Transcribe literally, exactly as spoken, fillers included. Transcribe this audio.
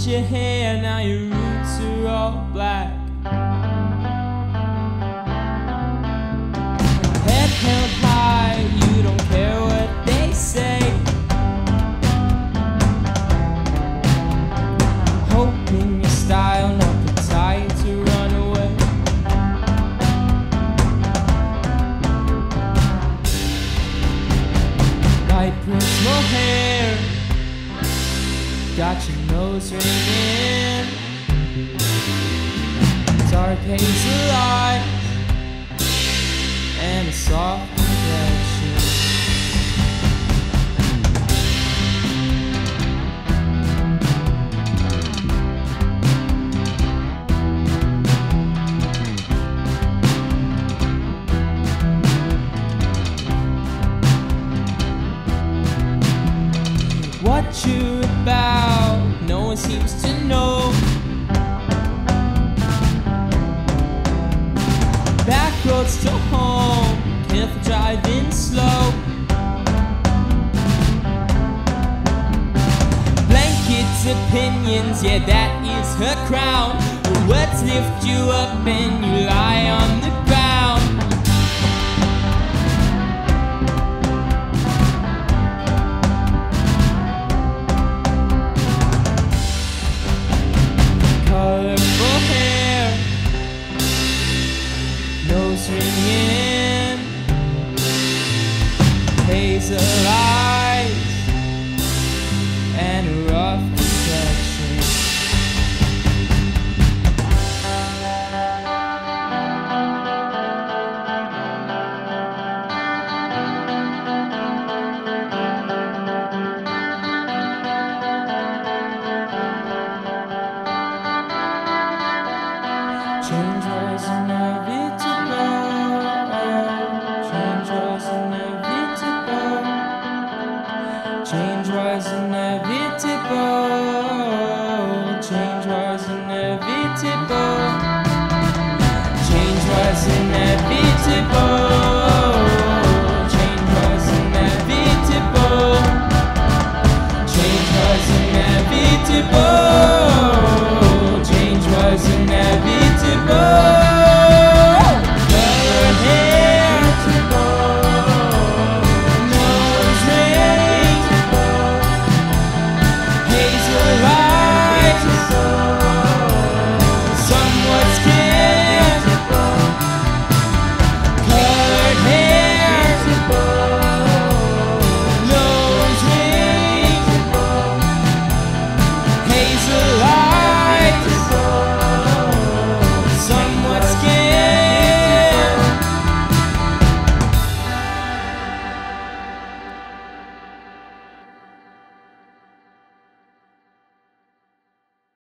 cut your hair, now your roots are all black. Head held high, you don't care what they say, hoping your style not the tie to run away. Light personal hair, got your nose ringing, dark hazel eyes, and a soft complexion. What you about? No one seems to know. Back roads to home, careful driving slow. Blankets, opinions, yeah, that is her crown. The words lift you up and you lie on the colorful hair, nose ringing, hazel eyes, and a rough complexion. Change was inevitable, change was inevitable, change was inevitable, change was inevitable, change was inevitable, change was inevitable, change was inevitable.